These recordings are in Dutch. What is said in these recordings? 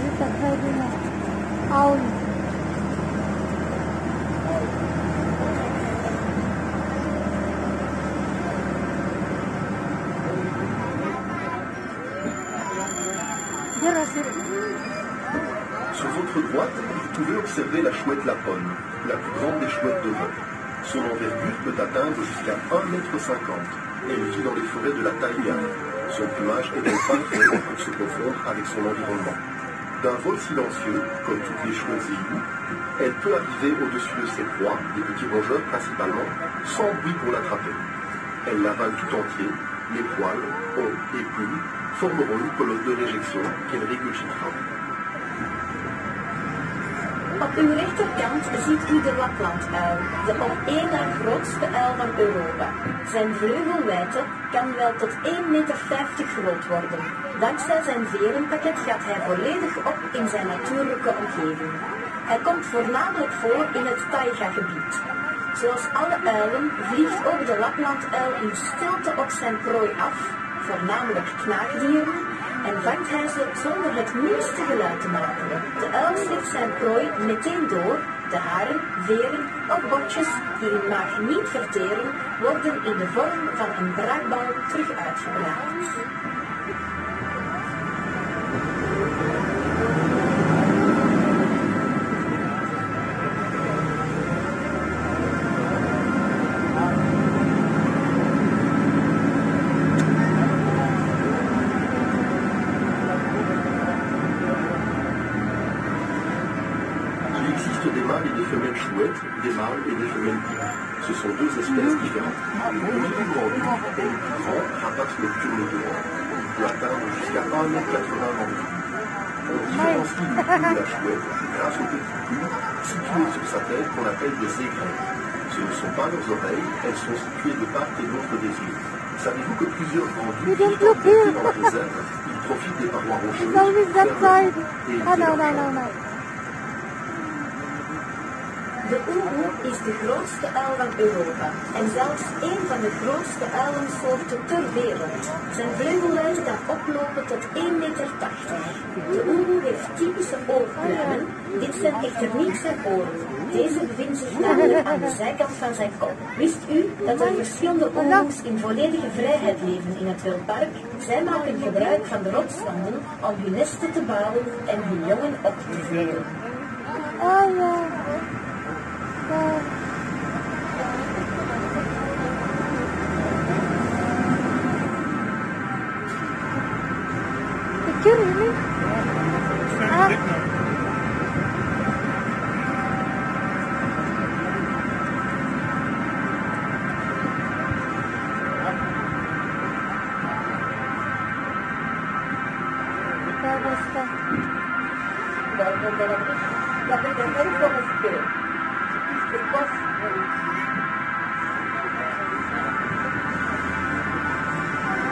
Jusqu'à Aoun. Sur votre droite, vous pouvez observer la chouette lapone, la plus grande des chouettes d'Europe. Son envergure peut atteindre jusqu'à 1,50 m. Elle vit dans les forêts de la Taïga. Son plumage est opaque pour se confondre avec son environnement. D'un vol silencieux, comme toutes les chouettes et hiboux, elle peut arriver au-dessus de ses proies, des petits rongeurs principalement, sans bruit pour l'attraper. Elle l'avale tout entier, les poils, os et plumes formeront une colonne de réjection qu'elle régurgitera. Op uw rechterkant ziet u de Laplanduil, de op één na grootste uil van Europa. Zijn vleugelwijdte kan wel tot 1,50 m groot worden. Dankzij zijn verenpakket gaat hij volledig op in zijn natuurlijke omgeving. Hij komt voornamelijk voor in het Taïga-gebied. Zoals alle uilen vliegt ook de Laplanduil in stilte op zijn prooi af, voornamelijk knaagdieren, en vangt hij ze zonder het minste geluid te maken. De uil slikt zijn prooi meteen door. De haren, veren of botjes die hun maag niet verteren, worden in de vorm van een braakbal terug uitgebraakt. Des mâles et des femelles pires. Ce sont deux espèces différentes. Le nid-ouvrant du et le plus grand rapace nocturne de l'Europe. On peut atteindre jusqu'à 1,80 m en vue. On différencie du cul de la chouette grâce aux petites plumes situées sur sa tête qu'on appelle des aigrettes. Ce ne sont pas leurs oreilles, elles sont situées de part et d'autre des yeux. Savez-vous que plusieurs grands ducs qui sont plantés dans les réserves, ils profitent des parois rocheuses et ils élèvent. De oehoe is de grootste uil van Europa en zelfs één van de grootste uilensoorten ter wereld. Zijn vleugelwijdte kan oplopen tot 1,80 m. De oehoe heeft typische oogpluimen. Dit zijn echter niet zijn oren. Deze bevindt zich namelijk aan de zijkant van zijn kop. Wist u dat er verschillende oehoes in volledige vrijheid leven in het wildpark? Zij maken gebruik van de rotswanden om hun nesten te bouwen en hun jongen op te vreden. La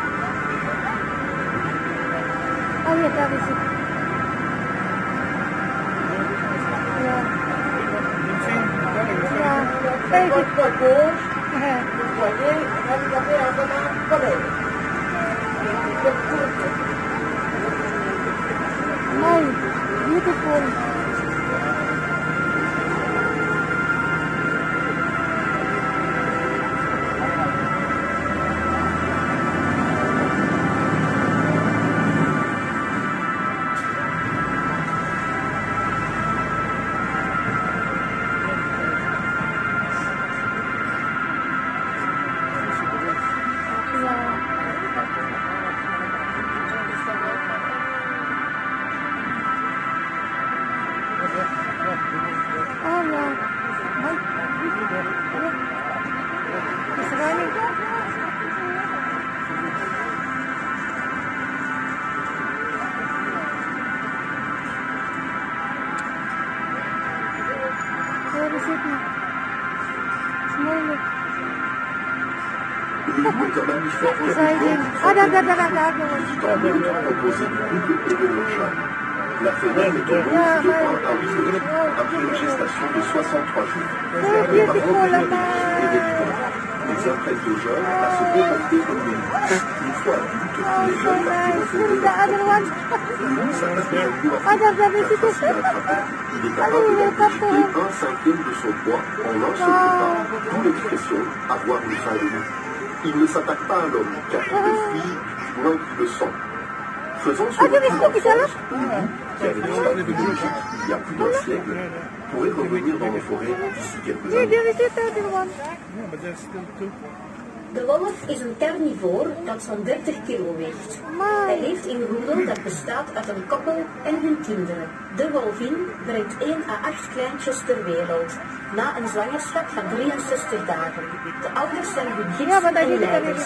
femelle est au bout de 1 à 8 jours après une gestation de 63 jours. Les parents de la et des les apprête aux jeunes à se comporter comme des loups. Une fois adultes, les jeunes partiront sauver leur famille. Le loup s'attaque à Il est capable d'amplifier un cinquième de son poids en un seul repas, d'où l'expression avoir une faim de loup. Il ne s'attaque pas à l'homme, car il le fuit du loin qu'il le sent. Faisant son retour en France, le loup, qui avait disparu de Belgique il y a plus d'un siècle, pourrait revenir dans nos forêts d'ici quelques années. De wolf is een carnivoor dat zo'n 30 kilo weegt. Hij leeft in roedel dat bestaat uit een koppel en hun kinderen. De wolvin brengt 1 à 8 kleintjes ter wereld, na een zwangerschap van 63 dagen. De ouders zijn hun gids en leiders.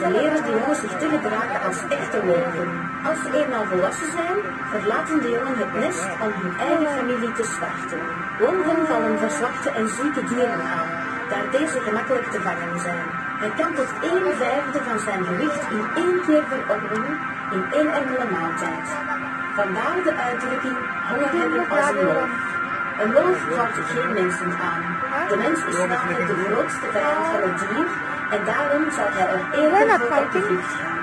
Ze leren de jongens zich te gedragen als echte wolven. Als ze eenmaal volwassen zijn, verlaten de jongen het nest om hun eigen familie te starten. Wolven vallen verzwakte en zieke dieren aan, daar deze gemakkelijk te vangen zijn. Hij kan tot 1/5 van zijn gewicht in 1 keer verorberen in 1 enkele maaltijd. Vandaar de uitdrukking honger hebben als een wolf. Een wolf houdt geen mensen aan. De mens is namelijk de grootste vijand van het dier en daarom zal hij er eerder voor op de vlucht gaan.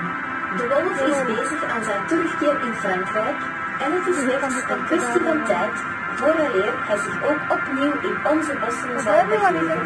De wolf is bezig aan zijn terugkeer in Frankrijk en het is slechts een kwestie van tijd vooraleer hij zich ook opnieuw in onze bossen zal bevinden.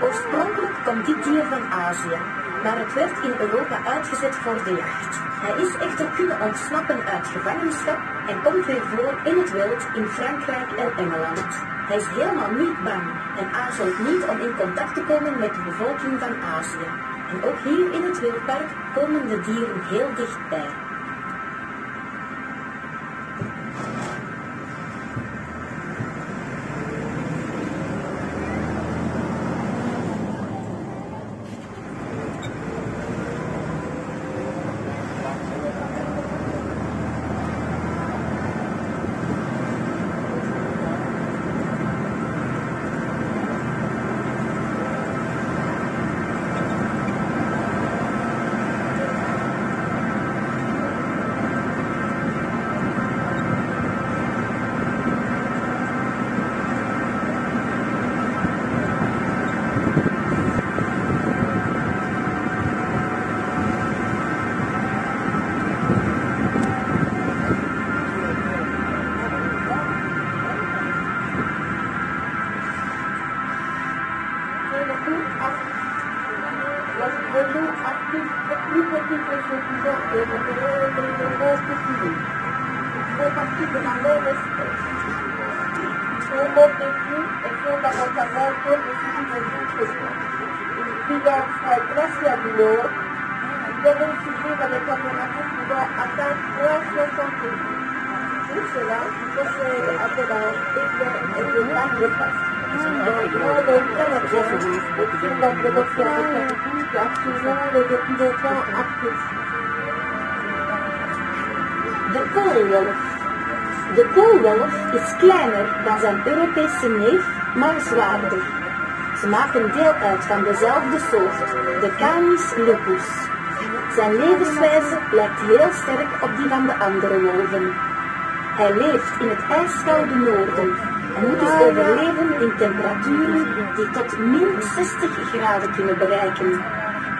Oorspronkelijk komt dit dier van Azië, maar het werd in Europa uitgezet voor de jacht. Hij is echter kunnen ontsnappen uit gevangenschap en komt weer voor in het wild in Frankrijk en Engeland. Hij is helemaal niet bang en aarzelt niet om in contact te komen met de bevolking van Azië. En ook hier in het wildpark komen de dieren heel dichtbij. De koolwolf is kleiner dan zijn Europese neef, maar zwaarder. Ze maken deel uit van dezelfde soort, de Canis lupus. Zijn levenswijze lijkt heel sterk op die van de andere wolven. Hij leeft in het ijskoude noorden en moet dus overleven in temperaturen die tot -60 graden kunnen bereiken.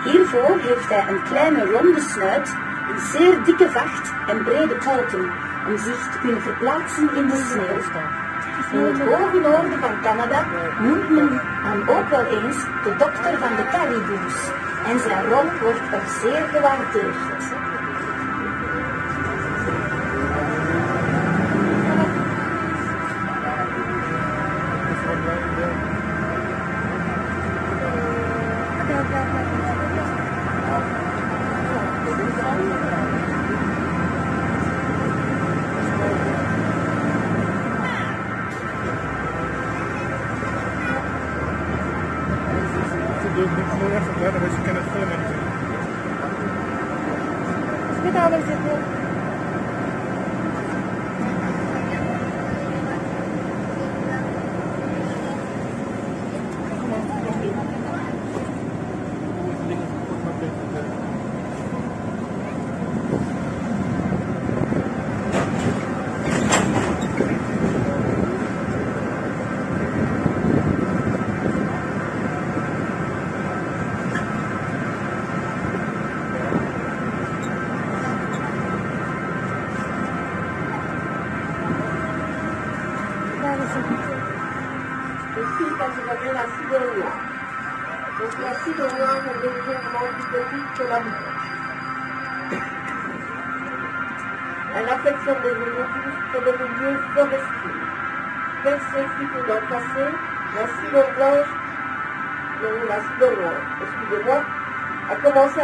Hiervoor heeft hij een kleine ronde snuit, een zeer dikke vacht en brede poten om zich te kunnen verplaatsen in de sneeuw. In het hoge noorden van Canada noemt men hem ook wel eens de dokter van de kariboes en zijn rol wordt er zeer gewaardeerd.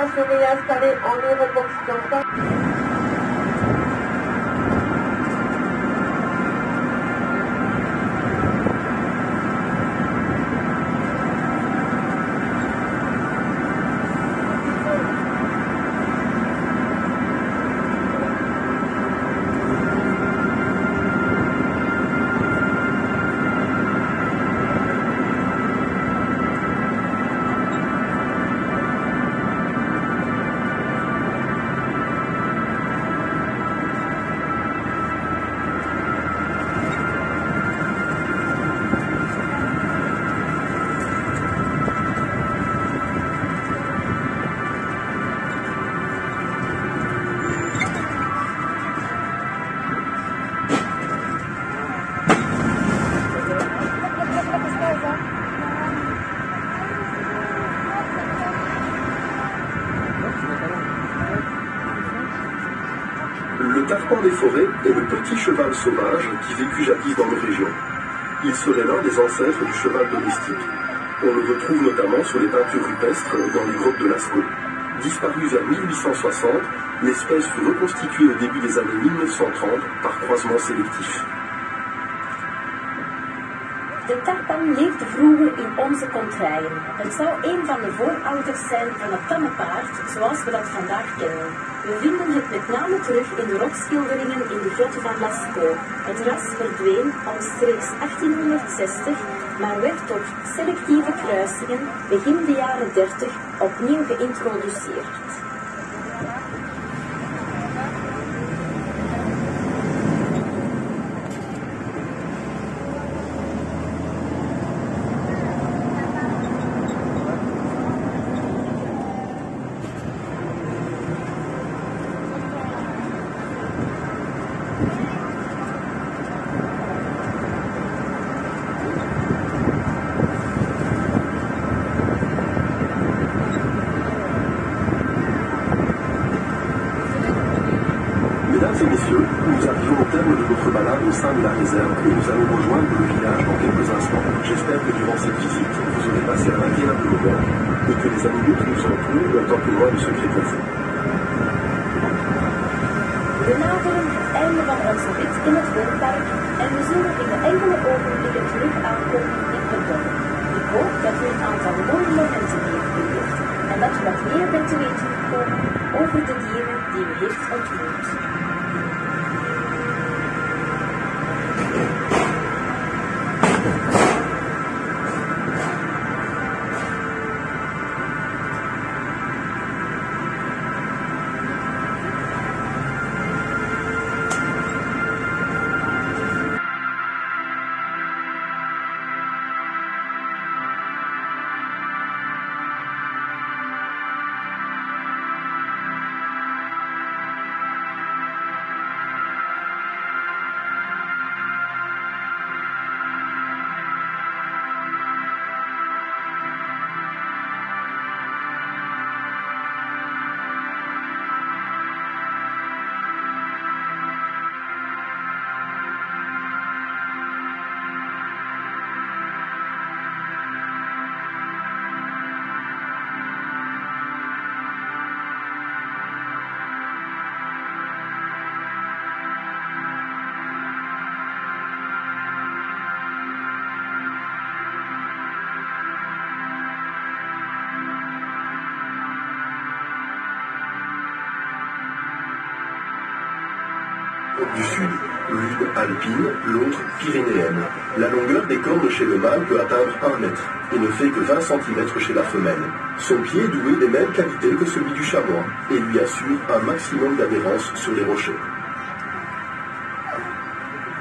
À se réinstaller en Europe occidentale. Des forêts est le petit cheval sauvage qui vécut jadis dans nos régions. Il serait l'un des ancêtres du cheval domestique. On le retrouve notamment sur les peintures rupestres dans les grottes de Lascaux. Disparu vers 1860, l'espèce fut reconstituée au début des années 1930 par croisement sélectif. De tarpan leefde vroeger in onze contraien. Het zou een van de voorouders zijn van het tamme paard zoals we dat vandaag kennen. We vinden het met name terug in de rotsschilderingen in de grotten van Lascaux. Het ras verdween omstreeks 1860, maar werd door selectieve kruisingen begin de jaren 30 opnieuw geïntroduceerd. du Sud, l'une alpine, l'autre pyrénéenne. La longueur des cornes chez le mâle peut atteindre 1 mètre et ne fait que 20 cm chez la femelle. Son pied est doué des mêmes qualités que celui du chamois et lui assure un maximum d'adhérence sur les rochers.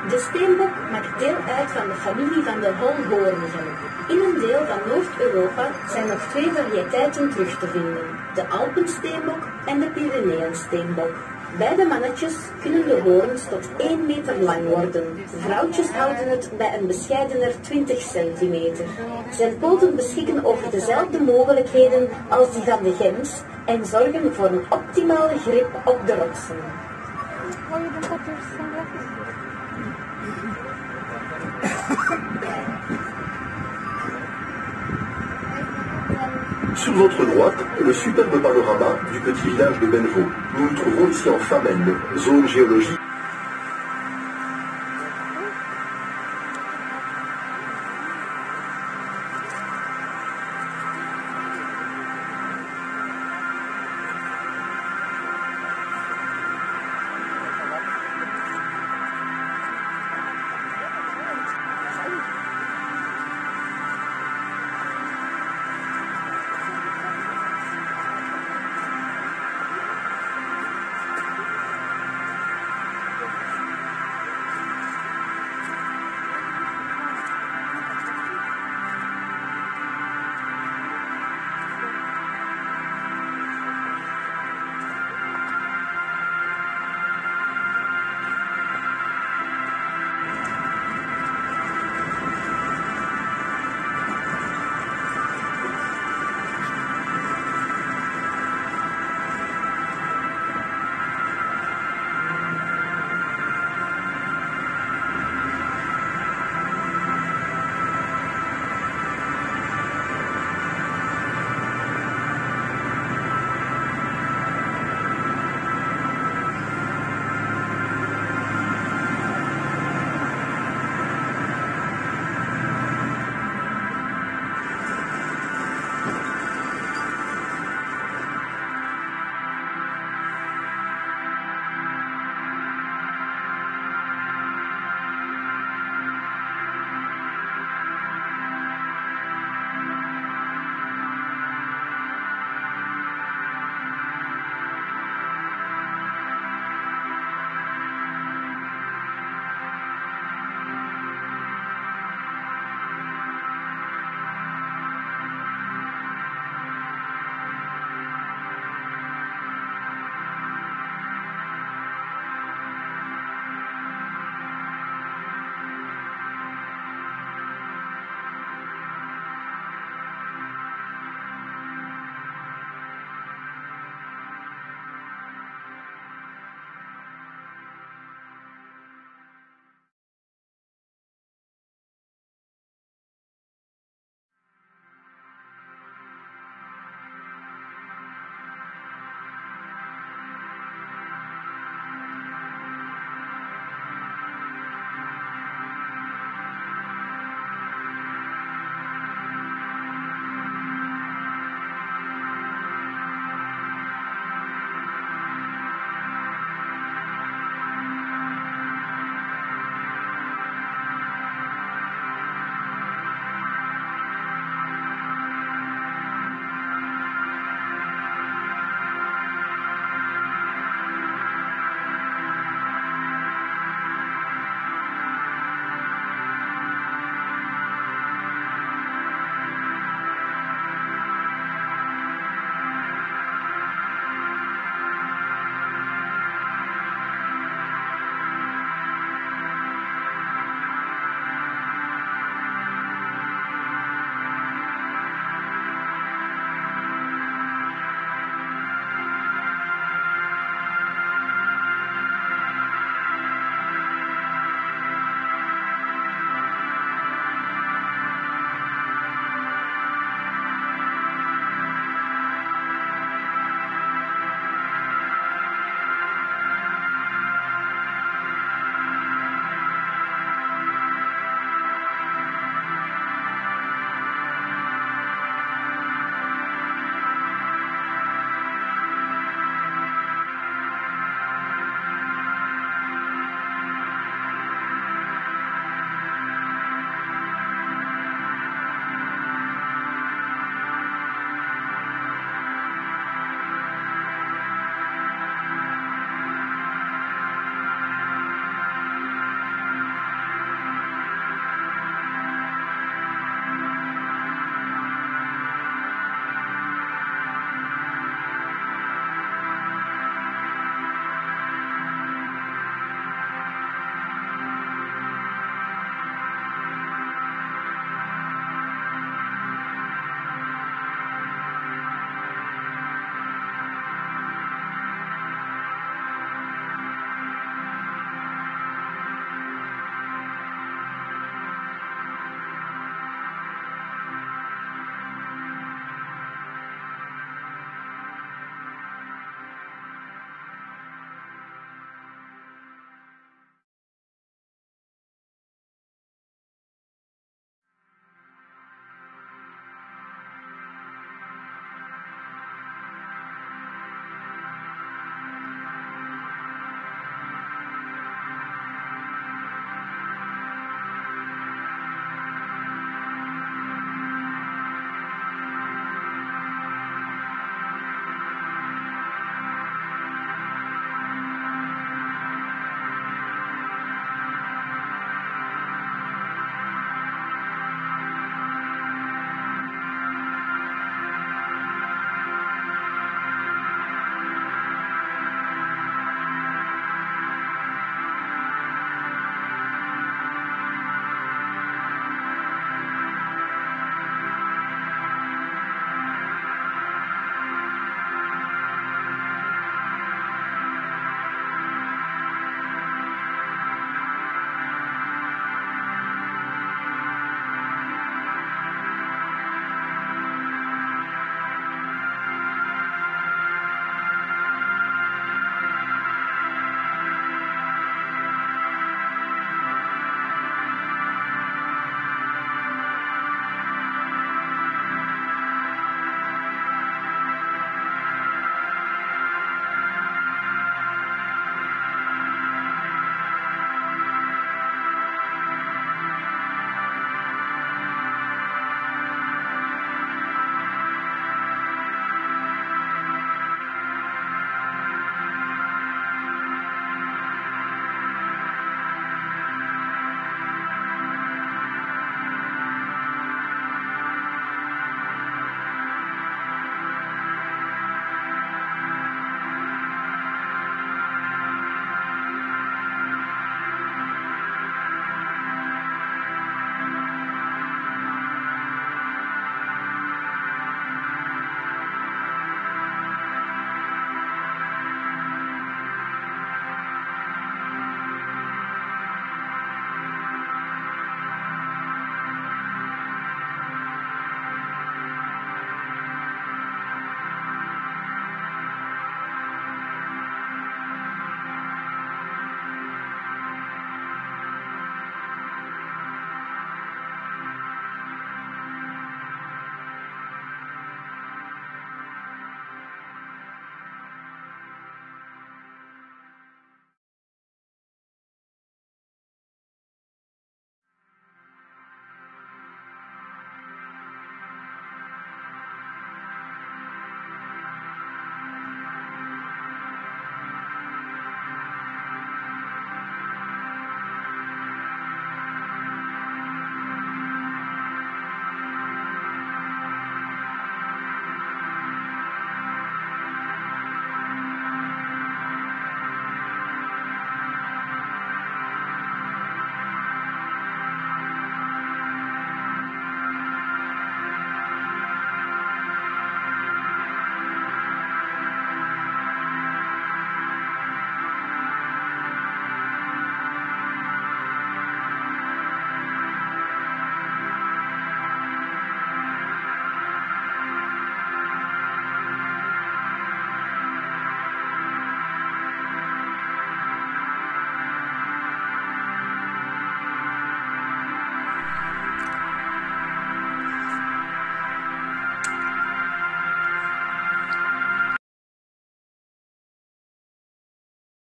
De steenbok maakt deel uit van de familie van de holhoornigen. In een deel van Noord-Europa zijn nog twee variëteiten terug te vinden, de Alpensteenbok en de Pyreneeënsteenbok. Beide mannetjes kunnen de hoorns tot 1 meter lang worden. Vrouwtjes houden het bij een bescheidener 20 centimeter. Zijn poten beschikken over dezelfde mogelijkheden als die van de gems en zorgen voor een optimale grip op de rotsen. Sur votre droite, le superbe panorama du petit village de Bellevaux. Nous nous trouvons ici en Famenne, zone géologique